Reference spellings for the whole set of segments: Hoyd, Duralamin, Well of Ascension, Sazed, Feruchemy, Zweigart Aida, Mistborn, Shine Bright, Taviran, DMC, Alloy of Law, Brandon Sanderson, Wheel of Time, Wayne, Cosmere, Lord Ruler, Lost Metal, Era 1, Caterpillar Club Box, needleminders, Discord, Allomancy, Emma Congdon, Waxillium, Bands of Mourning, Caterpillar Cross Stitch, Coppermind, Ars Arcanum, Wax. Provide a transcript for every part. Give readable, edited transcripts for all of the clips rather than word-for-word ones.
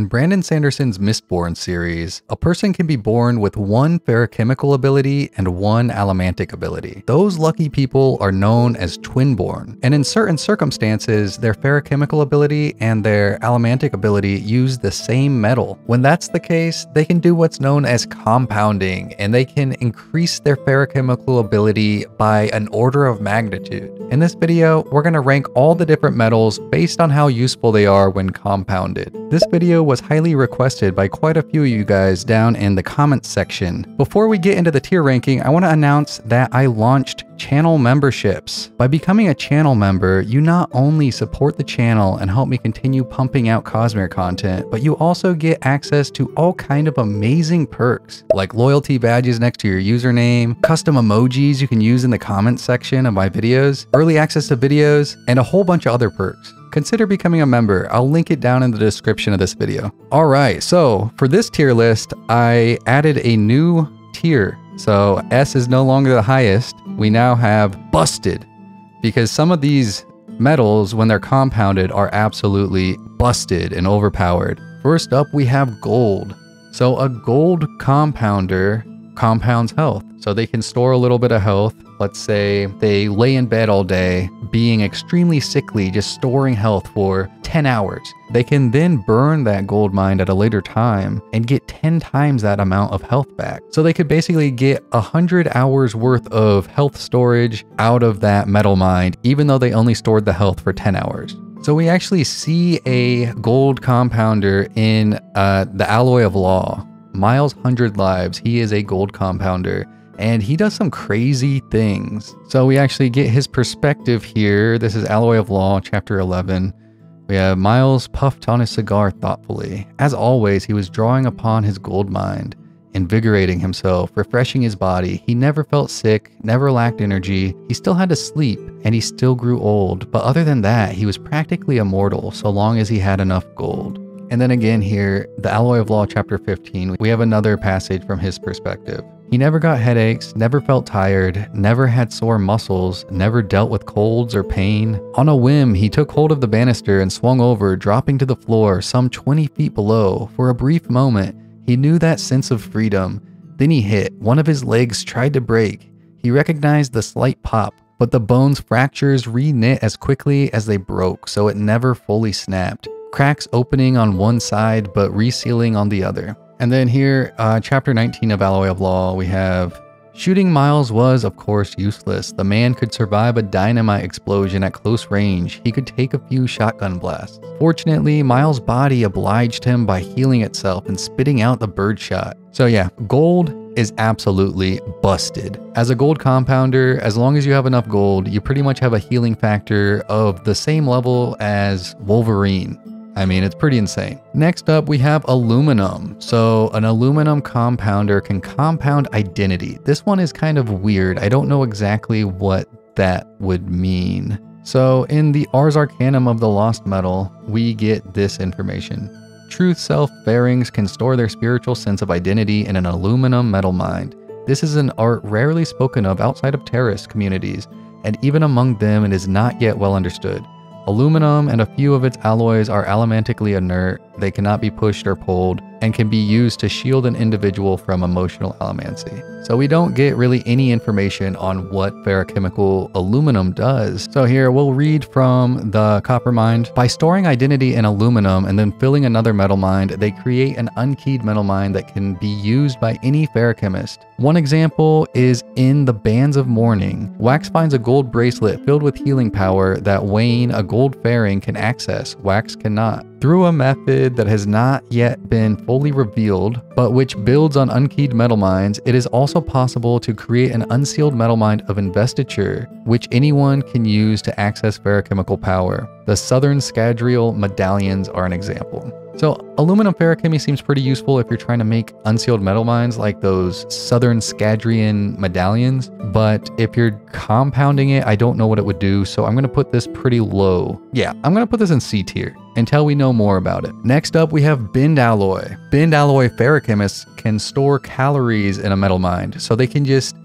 In Brandon Sanderson's Mistborn series, a person can be born with one Feruchemical ability and one Allomantic ability. Those lucky people are known as Twinborn, and in certain circumstances, their Feruchemical ability and their Allomantic ability use the same metal. When that's the case, they can do what's known as compounding, and they can increase their Feruchemical ability by an order of magnitude. In this video, we're going to rank all the different metals based on how useful they are when compounded. This video was highly requested by quite a few of you guys down in the comments section. Before we get into the tier ranking, I want to announce that I launched channel memberships. By becoming a channel member, you not only support the channel and help me continue pumping out Cosmere content, but you also get access to all kind of amazing perks, like loyalty badges next to your username, custom emojis you can use in the comments section of my videos, early access to videos, and a whole bunch of other perks. Consider becoming a member. I'll link it down in the description of this video. All right, so for this tier list, I added a new tier. So S is no longer the highest. We now have busted, because some of these metals, when they're compounded, are absolutely busted and overpowered. First up, we have gold. So a gold compounder compounds health. So they can store a little bit of health. Let's say they lay in bed all day, being extremely sickly, just storing health for 10 hours. They can then burn that gold mine at a later time and get 10 times that amount of health back. So they could basically get 100 hours worth of health storage out of that metal mine, even though they only stored the health for 10 hours. So we actually see a gold compounder in the Alloy of Law. Miles 100 lives, he is a gold compounder, and he does some crazy things. So we actually get his perspective here. This is Alloy of Law, chapter 11. We have Miles puffed on his cigar thoughtfully. As always, he was drawing upon his gold mind, invigorating himself, refreshing his body. He never felt sick, never lacked energy. He still had to sleep, and he still grew old. But other than that, he was practically immortal so long as he had enough gold. And then again here, the Alloy of Law, chapter 15, we have another passage from his perspective. He never got headaches, never felt tired, never had sore muscles, never dealt with colds or pain. On a whim, he took hold of the banister and swung over, dropping to the floor some 20 feet below. For a brief moment, he knew that sense of freedom. Then he hit. One of his legs tried to break. He recognized the slight pop, but the bone's fractures re-knit as quickly as they broke, so it never fully snapped. Cracks opening on one side but resealing on the other. And then here, chapter 19 of Alloy of Law, we have shooting Miles was, of course, useless. The man could survive a dynamite explosion at close range. He could take a few shotgun blasts. Fortunately, Miles' body obliged him by healing itself and spitting out the birdshot. So yeah, gold is absolutely busted. As a gold compounder, as long as you have enough gold, you pretty much have a healing factor of the same level as Wolverine. I mean, it's pretty insane. Next up, we have aluminum. So an aluminum compounder can compound identity. This one is kind of weird. I don't know exactly what that would mean. So in the Ars Arcanum of the Lost Metal, we get this information. Truth self Ferrings can store their spiritual sense of identity in an aluminum metal mind. This is an art rarely spoken of outside of terrorist communities, and even among them, it is not yet well understood. Aluminum and a few of its alloys are allomantically inert. They cannot be pushed or pulled and can be used to shield an individual from emotional allomancy. So we don't get really any information on what ferrochemical aluminum does. So here we'll read from the Coppermind. By storing identity in aluminum and then filling another metal mind, they create an unkeyed metal mind that can be used by any ferrochemist. One example is in the Bands of Mourning. Wax finds a gold bracelet filled with healing power that Wayne, a gold Ferring, can access. Wax cannot. Through a method that has not yet been fully revealed, but which builds on unkeyed metal mines, it is also possible to create an unsealed metal mine of investiture, which anyone can use to access ferrochemical power. The Southern Scadrial medallions are an example. So aluminum Feruchemy seems pretty useful if you're trying to make unsealed metal mines like those Southern Scadrian medallions, but if you're compounding it, I don't know what it would do, so I'm going to put this pretty low. Yeah, I'm going to put this in C tier until we know more about it. Next up, we have Bend Alloy. Bend Alloy Feruchemists can store calories in a metal mine, so they can just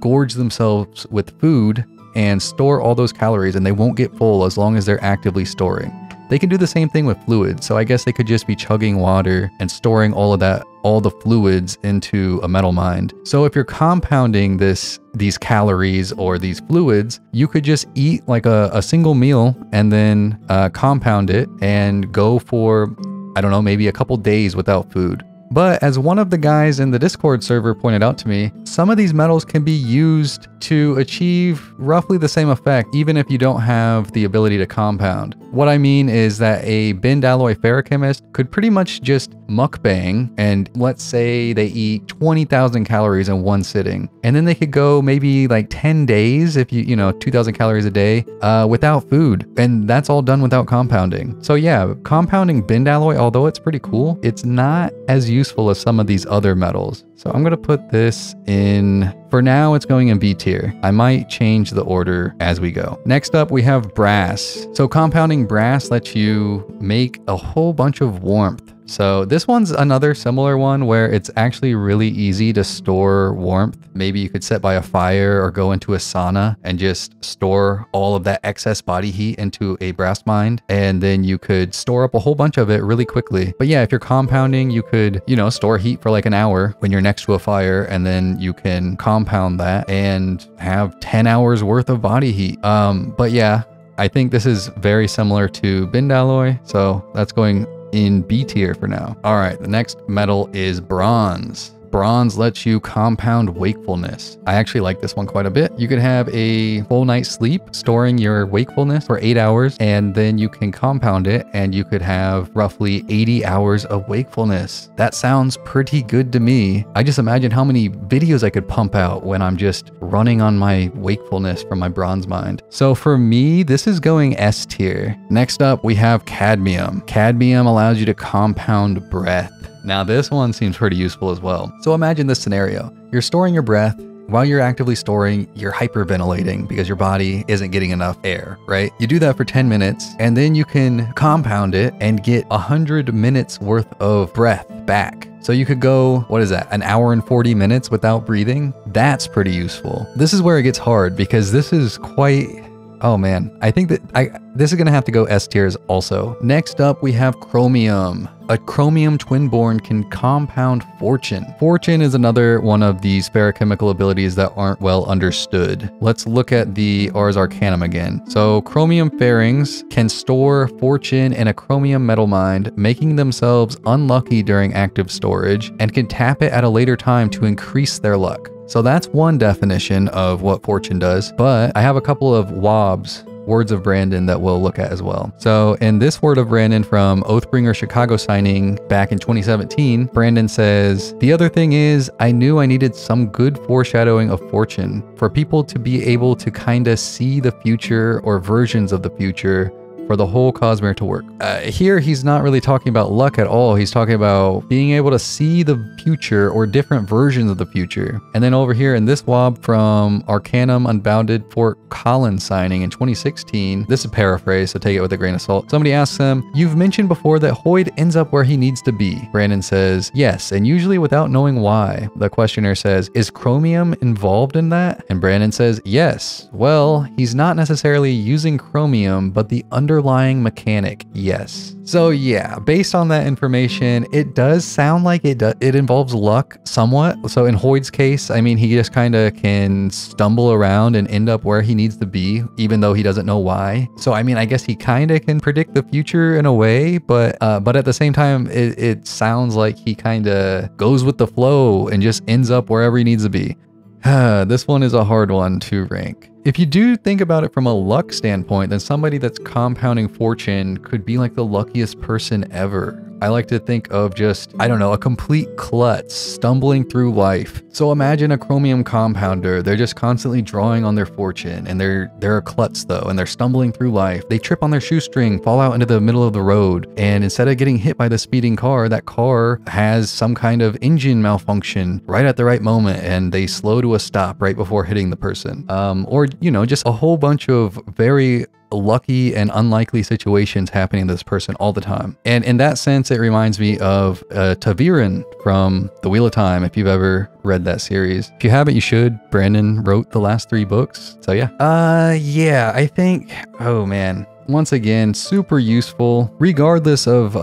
gorge themselves with food and store all those calories, and they won't get full as long as they're actively storing. They can do the same thing with fluids, so I guess they could just be chugging water and storing all of that, all the fluids into a metal mind. So if you're compounding these calories or these fluids, you could just eat like a single meal and then compound it and go for, I don't know, maybe a couple days without food. But as one of the guys in the Discord server pointed out to me, some of these metals can be used to achieve roughly the same effect, even if you don't have the ability to compound. What I mean is that a Bend Alloy Feruchemist could pretty much just mukbang, and let's say they eat 20,000 calories in one sitting, and then they could go maybe like 10 days, if you know, 2,000 calories a day, without food, and that's all done without compounding. So yeah, compounding Bend Alloy, although it's pretty cool, it's not as useful as some of these other metals. So I'm gonna put this in, for now it's going in B tier. I might change the order as we go. Next up we have brass. So compounding brass lets you make a whole bunch of warmth. So this one's another similar one where it's actually really easy to store warmth. Maybe you could sit by a fire or go into a sauna and just store all of that excess body heat into a brass mine, and then you could store up a whole bunch of it really quickly. But yeah, if you're compounding, you could, you know, store heat for like an hour when you're next to a fire, and then you can compound that and have 10 hours worth of body heat. But yeah, I think this is very similar to Bend Alloy, so that's going in B tier for now. All right, the next metal is bronze. Bronze lets you compound wakefulness. I actually like this one quite a bit. You could have a full night's sleep, storing your wakefulness for 8 hours, and then you can compound it and you could have roughly 80 hours of wakefulness. That sounds pretty good to me. I just imagine how many videos I could pump out when I'm just running on my wakefulness from my bronze mind. So for me, this is going S tier. Next up, we have cadmium. Cadmium allows you to compound breath. Now this one seems pretty useful as well. So imagine this scenario. You're storing your breath. While you're actively storing, you're hyperventilating because your body isn't getting enough air, right? You do that for 10 minutes and then you can compound it and get 100 minutes worth of breath back. So you could go, what is that, an hour and 40 minutes without breathing? That's pretty useful. This is where it gets hard because this is quite... Oh man, I think that this is gonna have to go S tiers also. Next up, we have chromium. A chromium Twinborn can compound fortune. Fortune is another one of these feruchemical abilities that aren't well understood. Let's look at the Ars Arcanum again. So chromium Ferrings can store fortune in a chromium metal mind, making themselves unlucky during active storage, and can tap it at a later time to increase their luck. So that's one definition of what fortune does, but I have a couple of WOBs, Words of Brandon, that we'll look at as well. So in this Word of Brandon from Oathbringer Chicago signing back in 2017, Brandon says, "The other thing is, I knew I needed some good foreshadowing of fortune for people to be able to kinda see the future or versions of the future for the whole Cosmere to work." Here, he's not really talking about luck at all. He's talking about being able to see the future or different versions of the future. And then over here in this WOB from Arcanum Unbounded Fort Collins signing in 2016, this is paraphrased, so take it with a grain of salt. Somebody asks him, "You've mentioned before that Hoyd ends up where he needs to be." Brandon says, "Yes, and usually without knowing why." The questioner says, "Is chromium involved in that?" And Brandon says, "Yes. Well, he's not necessarily using chromium, but the underlying mechanic, yes." So yeah, based on that information, it does sound like it involves luck somewhat. So in Hoyd's case, I mean, he just kind of can stumble around and end up where he needs to be, even though he doesn't know why. So I mean, I guess he kind of can predict the future in a way, but at the same time, it sounds like he kind of goes with the flow and just ends up wherever he needs to be. This one is a hard one to rank. If you do think about it from a luck standpoint, then somebody that's compounding fortune could be like the luckiest person ever. I like to think of just, I don't know, a complete klutz stumbling through life. So imagine a chromium compounder. They're just constantly drawing on their fortune, and they're a klutz though, and they're stumbling through life. They trip on their shoestring, fall out into the middle of the road, and instead of getting hit by the speeding car, that car has some kind of engine malfunction right at the right moment, and they slow to a stop right before hitting the person. Or, you know, just a whole bunch of very lucky and unlikely situations happening to this person all the time. And in that sense, it reminds me of Taviran from the Wheel of Time, if you've ever read that series. If you haven't, you should. Brandon wrote the last 3 books. So yeah. I think, oh man, once again, super useful, regardless of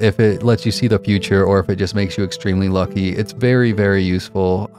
if it lets you see the future or if it just makes you extremely lucky. It's very, very useful.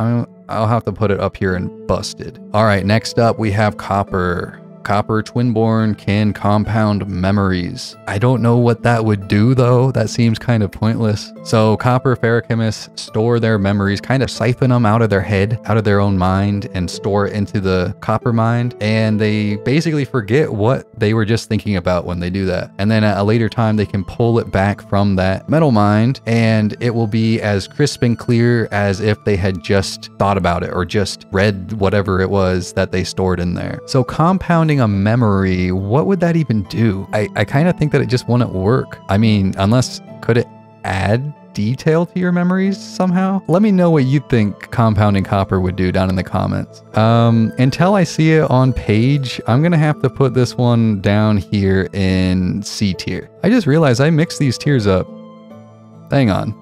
I'll have to put it up here and busted. All right, next up we have Copper. Copper Twinborn can compound memories. I don't know what that would do though. That seems kind of pointless. So Copper Feruchemists store their memories, kind of siphon them out of their head, out of their own mind, and store it into the Coppermind. And they basically forget what they were just thinking about when they do that. And then at a later time, they can pull it back from that metal mind, and it will be as crisp and clear as if they had just thought about it or just read whatever it was that they stored in there. So compounding a memory, what would that even do? I kind of think that it just wouldn't work. I mean, unless, could it add detail to your memories somehow? Let me know what you think compounding copper would do down in the comments. Until I see it on page, I'm gonna have to put this one down here in C tier. I just realized I mixed these tiers up. Hang on.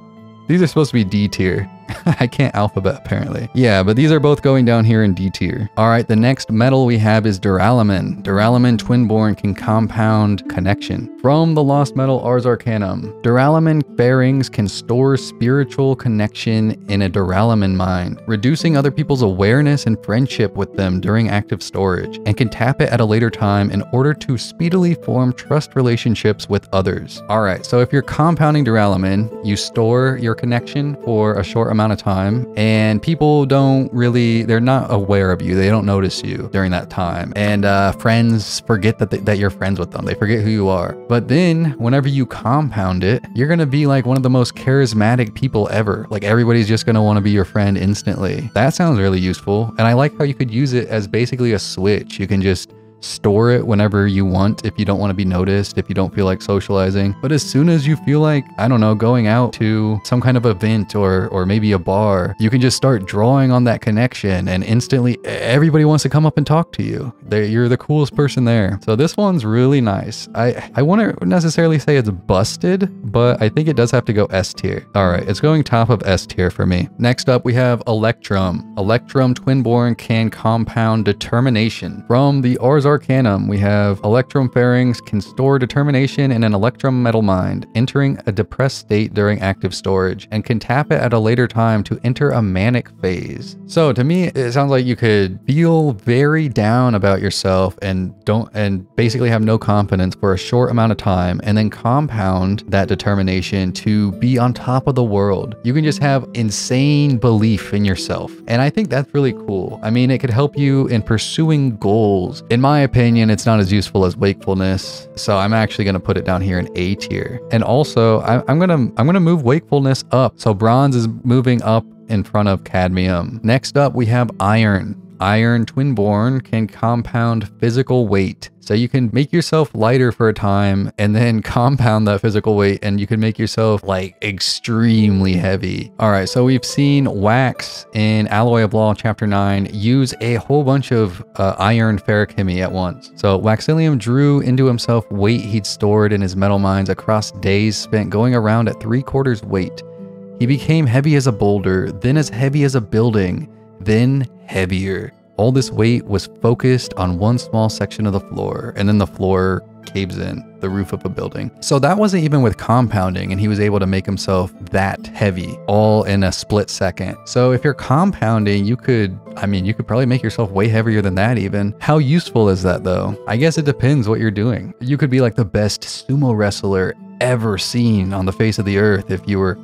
These are supposed to be D tier. I can't alphabet apparently. Yeah, but these are both going down here in D tier. All right, the next metal we have is Duralamin. Duralamin Twinborn can compound connection. From the Lost Metal Ars Arcanum, Duralamin Ferrings can store spiritual connection in a Duralamin mind, reducing other people's awareness and friendship with them during active storage, and can tap it at a later time in order to speedily form trust relationships with others. All right, so if you're compounding Duralamin, you store your connection for a short amount of time, and people don't really, they're not aware of you, they don't notice you during that time, and friends forget that you're friends with them, they forget who you are. But then whenever you compound it, you're gonna be like one of the most charismatic people ever. Like, everybody's just gonna want to be your friend instantly. That sounds really useful, and I like how you could use it as basically a switch. You can just store it whenever you want, if you don't want to be noticed, if you don't feel like socializing. But as soon as you feel like, I don't know, going out to some kind of event or maybe a bar, you can just start drawing on that connection, and instantly everybody wants to come up and talk to you. You're the coolest person there. So this one's really nice. I wouldn't necessarily say it's busted, but I think it does have to go S tier. All right, it's going top of S tier for me. Next up we have Electrum. Electrum Twinborn can compound determination. From the Ars Arcanum, we have Electrum Ferrings can store determination in an Electrum metal mind, entering a depressed state during active storage, and can tap it at a later time to enter a manic phase. So to me, it sounds like you could feel very down about yourself and basically have no confidence for a short amount of time, and then compound that determination to be on top of the world. You can just have insane belief in yourself, and I think that's really cool. I mean, it could help you in pursuing goals. In my opinion, it's not as useful as wakefulness, so I'm actually going to put it down here in A tier. And also, I'm gonna move wakefulness up. So bronze is moving up in front of cadmium. Next up, we have iron. Iron Twinborn can compound physical weight. So you can make yourself lighter for a time and then compound that physical weight, and you can make yourself like extremely heavy. All right, so we've seen Wax in Alloy of Law Chapter 9 use a whole bunch of iron Feruchemy at once. So Waxillium drew into himself weight he'd stored in his metal mines across days spent going around at 3/4 weight. He became heavy as a boulder, then as heavy as a building, then heavier. All this weight was focused on one small section of the floor, and then the floor caves in, the roof of a building. So that wasn't even with compounding, and he was able to make himself that heavy all in a split second. So if you're compounding, you could, I mean, you could probably make yourself way heavier than that even. How useful is that though? I guess it depends what you're doing. You could be like the best sumo wrestler ever seen on the face of the earth if you were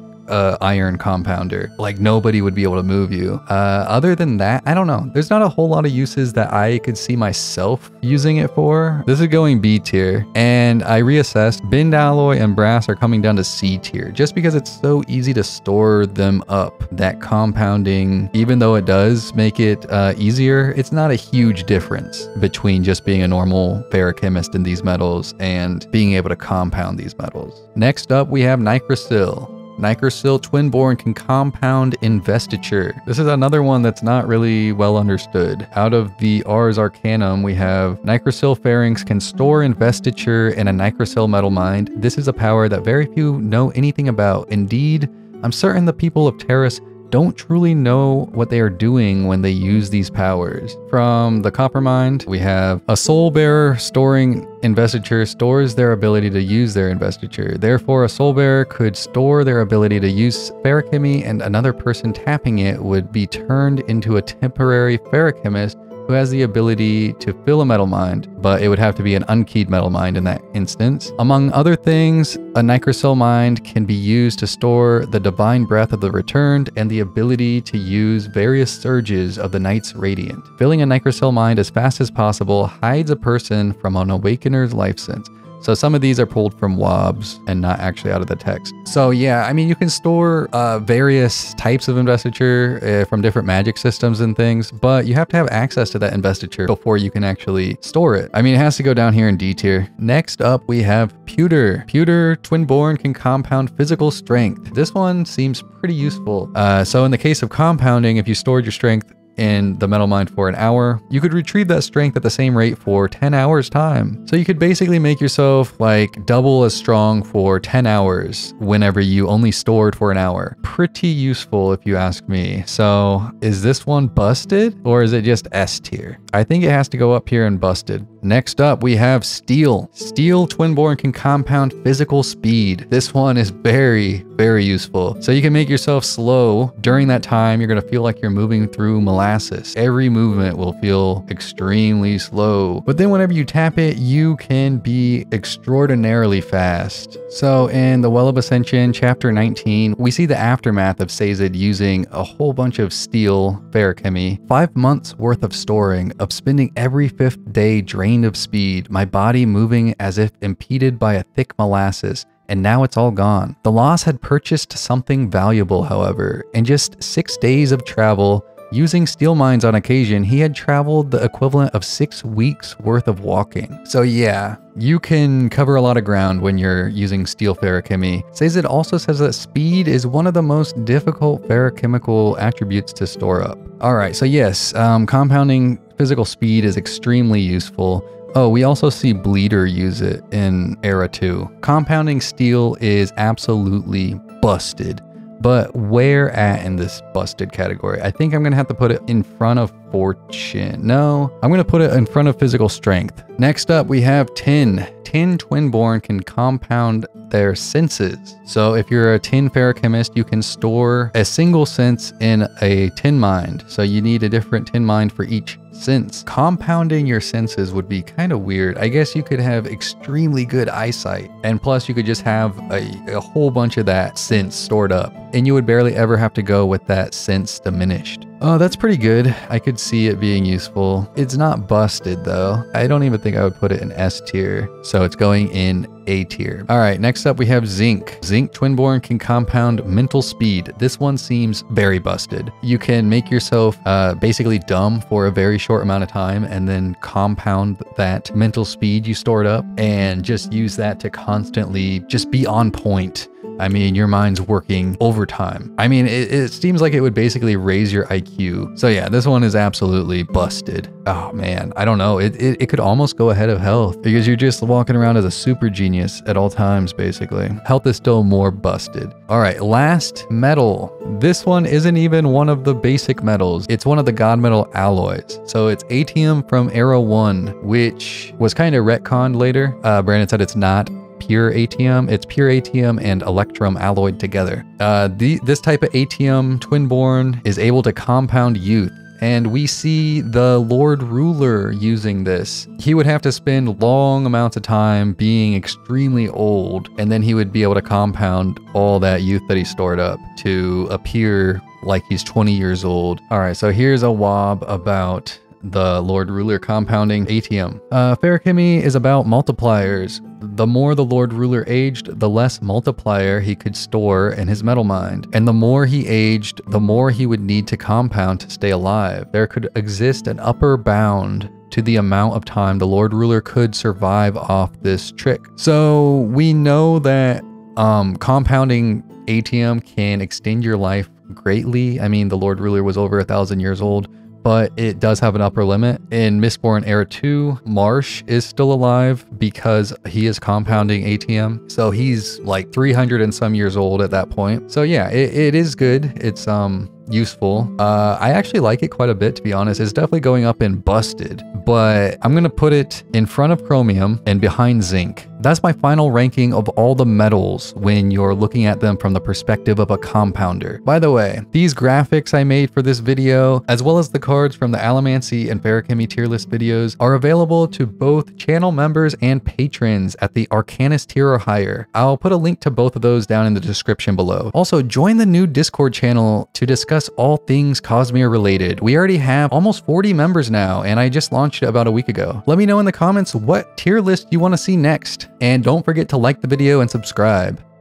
iron compounder. Like, nobody would be able to move you. Other than that, I don't know. There's not a whole lot of uses that I could see myself using it for. This is going B tier, and I reassessed. Bend alloy and brass are coming down to C tier, just because it's so easy to store them up. That compounding, even though it does make it easier, it's not a huge difference between just being a normal ferrochemist in these metals and being able to compound these metals. Next up, we have Nicrosil. Nicrosil Twinborn can compound investiture. This is another one that's not really well understood. Out of the Ars Arcanum, we have Nicrosil Ferrings can store investiture in a Nicrosil metal mind. This is a power that very few know anything about. Indeed, I'm certain the people of Terrace don't truly know what they are doing when they use these powers. From the Coppermind, we have a soul bearer storing investiture stores their ability to use their investiture. Therefore, a soul bearer could store their ability to use Feruchemy, and another person tapping it would be turned into a temporary Feruchemist who has the ability to fill a metal mind, but it would have to be an unkeyed metal mind in that instance. Among other things, a Nicrocell mind can be used to store the divine breath of the returned and the ability to use various surges of the Night's Radiant. Filling a Nicrocell mind as fast as possible hides a person from an awakener's life sense. So some of these are pulled from WABs and not actually out of the text. So yeah, I mean, you can store various types of investiture from different magic systems and things, but you have to have access to that investiture before you can actually store it. I mean, it has to go down here in D tier. Next up, we have Pewter. Pewter, Twinborn, can compound physical strength. This one seems pretty useful. So in the case of compounding, if you stored your strength in the metal mind for an hour, you could retrieve that strength at the same rate for 10 hours time. So you could basically make yourself like double as strong for 10 hours whenever you only stored for an hour. Pretty useful if you ask me. So is this one busted or is it just S tier? I think it has to go up here and busted. Next up, we have Steel. Steel, Twinborn, can compound physical speed. This one is very, very useful. So you can make yourself slow. During that time, you're gonna feel like you're moving through molasses. Every movement will feel extremely slow. But then whenever you tap it, you can be extraordinarily fast. So in the Well of Ascension, chapter 19, we see the aftermath of Sazed using a whole bunch of Steel Feruchemy. 5 months worth of storing, of spending every 5th day draining of speed, my body moving as if impeded by a thick molasses, and now it's all gone. The loss had purchased something valuable, however. In just 6 days of travel, using steel mines on occasion, he had traveled the equivalent of 6 weeks worth of walking. So yeah, you can cover a lot of ground when you're using steel Feruchemy. Sazed also says that speed is one of the most difficult Feruchemical attributes to store up. All right, so yes, compounding physical speed is extremely useful. Oh, we also see Bleeder use it in Era 2. Compounding steel is absolutely busted. But where at in this busted category? I think I'm gonna have to put it in front of fortune. No, I'm gonna put it in front of physical strength. Next up, we have Tin. Tin, Twinborn, can compound their senses. So if you're a Tin Feruchemist, you can store a single sense in a Tin mind. So you need a different Tin mind for each sense. Compounding your senses would be kind of weird. I guess you could have extremely good eyesight, and plus you could just have a whole bunch of that sense stored up, and you would barely ever have to go with that sense diminished. Oh, that's pretty good. I could see it being useful. It's not busted though. I don't even think I would put it in S tier, so it's going in A tier. All right, next up we have Zinc. Zinc, Twinborn, can compound mental speed. This one seems very busted. You can make yourself basically dumb for a very short amount of time and then compound that mental speed you stored up and just use that to constantly just be on point. I mean, your mind's working overtime. I mean, it seems like it would basically raise your IQ. So yeah, this one is absolutely busted. Oh man, I don't know. It could almost go ahead of health because you're just walking around as a super genius at all times, basically. Health is still more busted. All right, last metal. This one isn't even one of the basic metals. It's one of the god metal alloys. So it's Atium from Era 1, which was kind of retconned later. Brandon said it's not pure Atium. It's pure Atium and Electrum alloyed together. This type of Atium, Twinborn, is able to compound youth. And we see the Lord Ruler using this. He would have to spend long amounts of time being extremely old, and then he would be able to compound all that youth that he stored up to appear like he's 20 years old. All right, so here's a WAB about the Lord Ruler compounding Atium. Feruchemy is about multipliers. The more the Lord Ruler aged, the less multiplier he could store in his metal mind. And the more he aged, the more he would need to compound to stay alive. There could exist an upper bound to the amount of time the Lord Ruler could survive off this trick. So we know that compounding Atium can extend your life greatly. I mean, the Lord Ruler was over 1,000 years old, but it does have an upper limit. In Mistborn Era 2, Marsh is still alive because he is compounding Atium. So he's like 300 and some years old at that point. So yeah, it is good. It's useful. I actually like it quite a bit, to be honest. It's definitely going up in busted, but I'm going to put it in front of chromium and behind zinc. That's my final ranking of all the metals when you're looking at them from the perspective of a compounder. By the way, these graphics I made for this video, as well as the cards from the Allomancy and Feruchemy tier list videos, are available to both channel members and patrons at the Arcanist tier or higher. I'll put a link to both of those down in the description below. Also, join the new Discord channel to discuss all things Cosmere related. We already have almost 40 members now, and I just launched it about a week ago. Let me know in the comments what tier list you want to see next. And don't forget to like the video and subscribe.